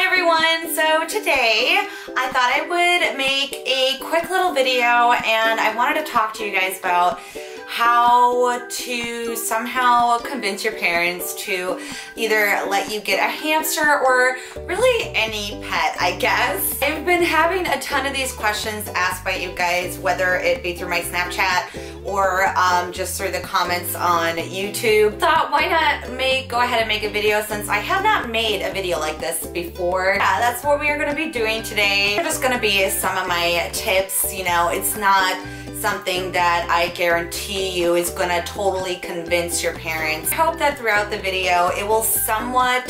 Hi everyone, so today I thought I would make a quick little video and I wanted to talk to you guys about how to somehow convince your parents to either let you get a hamster or really any pet, I guess. I've been having a ton of these questions asked by you guys, whether it be through my Snapchat or just through the comments on YouTube. Thought, why not go ahead and make a video since I have not made a video like this before. Yeah, that's what we are going to be doing today. They're just going to be some of my tips. You know, it's not something that I guarantee you is going to totally convince your parents. I hope that throughout the video it will somewhat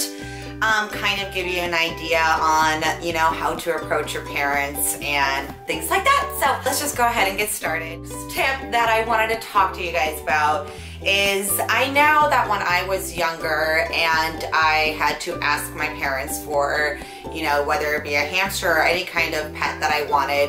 kind of give you an idea on, you know, how to approach your parents and things like that. So let's just go ahead and get started. First tip that I wanted to talk to you guys about is I know that when I was younger and I had to ask my parents for, you know, whether it be a hamster or any kind of pet that I wanted,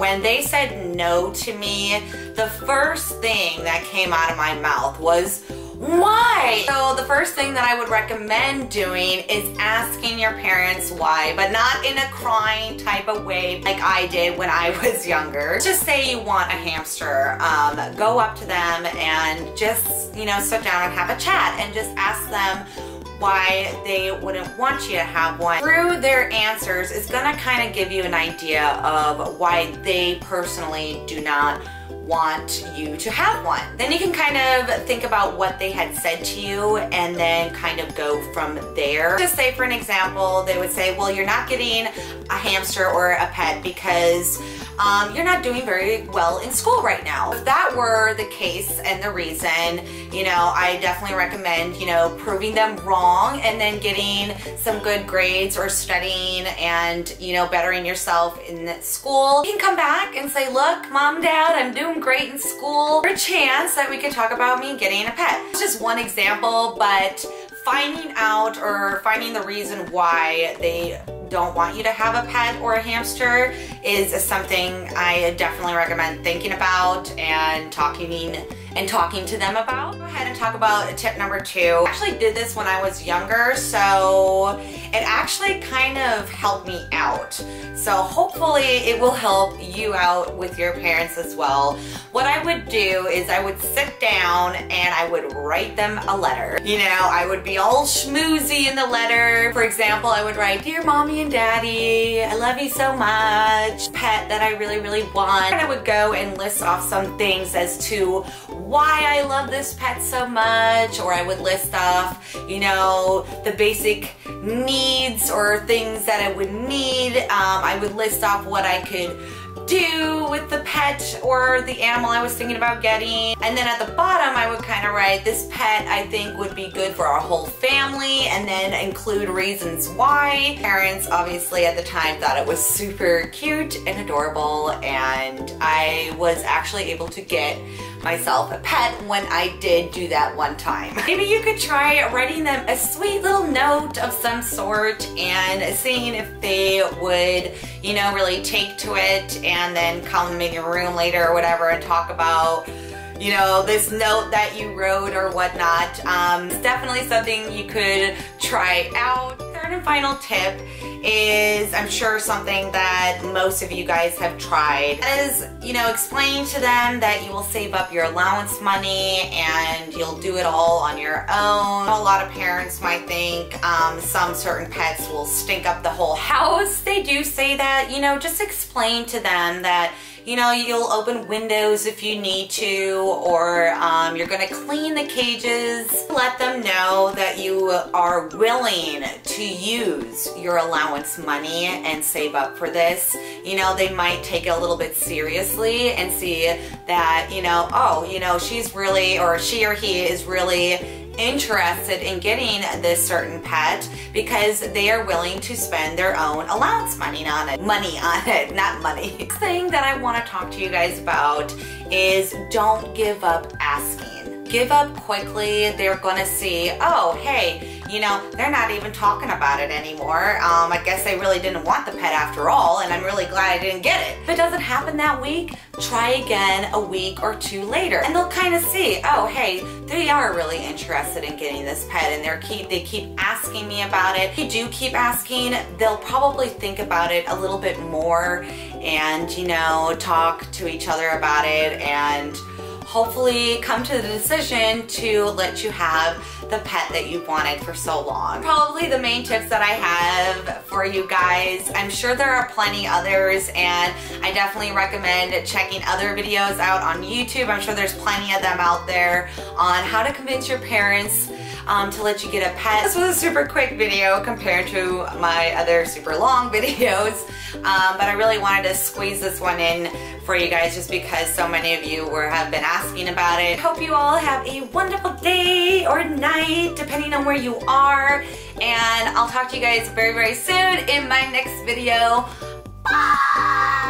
when they said no to me, the first thing that came out of my mouth was, why? So the first thing that I would recommend doing is asking your parents why, but not in a crying type of way like I did when I was younger. Just say you want a hamster. Go up to them and just, you know, sit down and have a chat and just ask them why they wouldn't want you to have one. Through their answers, it's gonna kind of give you an idea of why they personally do not want you to have one. Then you can kind of think about what they had said to you and then kind of go from there. Just say, for an example, they would say, well, you're not getting a hamster or a pet because you're not doing very well in school right now. If that were the case and the reason, you know, I definitely recommend, you know, proving them wrong and then getting some good grades or studying and, you know, bettering yourself in school. You can come back and say, look, mom, dad, I'm doing great in school. There's a chance that we could talk about me getting a pet. It's just one example, but finding out or finding the reason why they don't want you to have a pet or a hamster is something I definitely recommend thinking about and talking to them about. Go ahead and talk about tip number two. I actually did this when I was younger, so it actually kind of helped me out. So hopefully it will help you out with your parents as well. What I would do is I would sit down and I would write them a letter. You know, I would be all schmoozy in the letter. For example, I would write, dear mommy and daddy, I love you so much, pet that I really, really want. And I would go and list off some things as to why I love this pet so much, or I would list off, you know, the basic needs or things that I would need. I would list off what I could do with the pet or the animal I was thinking about getting. And then at the bottom, I would kind of write, this pet I think would be good for our whole family, and then include reasons why. Parents obviously at the time thought it was super cute and adorable, and I was actually able to get myself a pet when I did do that one time. Maybe you could try writing them a sweet little note of some sort and seeing if they would, you know, really take to it, and then come in your room later or whatever and talk about, you know, this note that you wrote or whatnot. It's definitely something you could try out. Third and final tip is, I'm sure, something that most of you guys have tried. Is, you know, explain to them that you will save up your allowance money and you'll do it all on your own. A lot of parents might think some certain pets will stink up the whole house. They do say that, you know, just explain to them that, you know, you'll open windows if you need to, or you're gonna clean the cages. Let them know that you are willing to use your allowance money and save up for this. You know, they might take it a little bit seriously and see that, you know, oh, you know, she's really, or she or he is really interested in getting this certain pet because they are willing to spend their own allowance money on it. Next thing that I want to talk to you guys about is, don't give up asking. Give up quickly. They're gonna see, oh, hey, you know, they're not even talking about it anymore. I guess they really didn't want the pet after all, and I'm really glad I didn't get it. If it doesn't happen that week, try again a week or two later, and they'll kind of see, oh, hey, they are really interested in getting this pet, and they keep asking me about it. If you do keep asking, they'll probably think about it a little bit more and, you know, talk to each other about it and hopefully come to the decision to let you have the pet that you've wanted for so long. Probably the main tips that I have for you guys. I'm sure there are plenty others, and I definitely recommend checking other videos out on YouTube. I'm sure there's plenty of them out there on how to convince your parents to let you get a pet. This was a super quick video compared to my other super long videos, but I really wanted to squeeze this one in for you guys just because so many of you have been asking about it. I hope you all have a wonderful day or night, depending on where you are, and I'll talk to you guys very, very soon in my next video. Bye!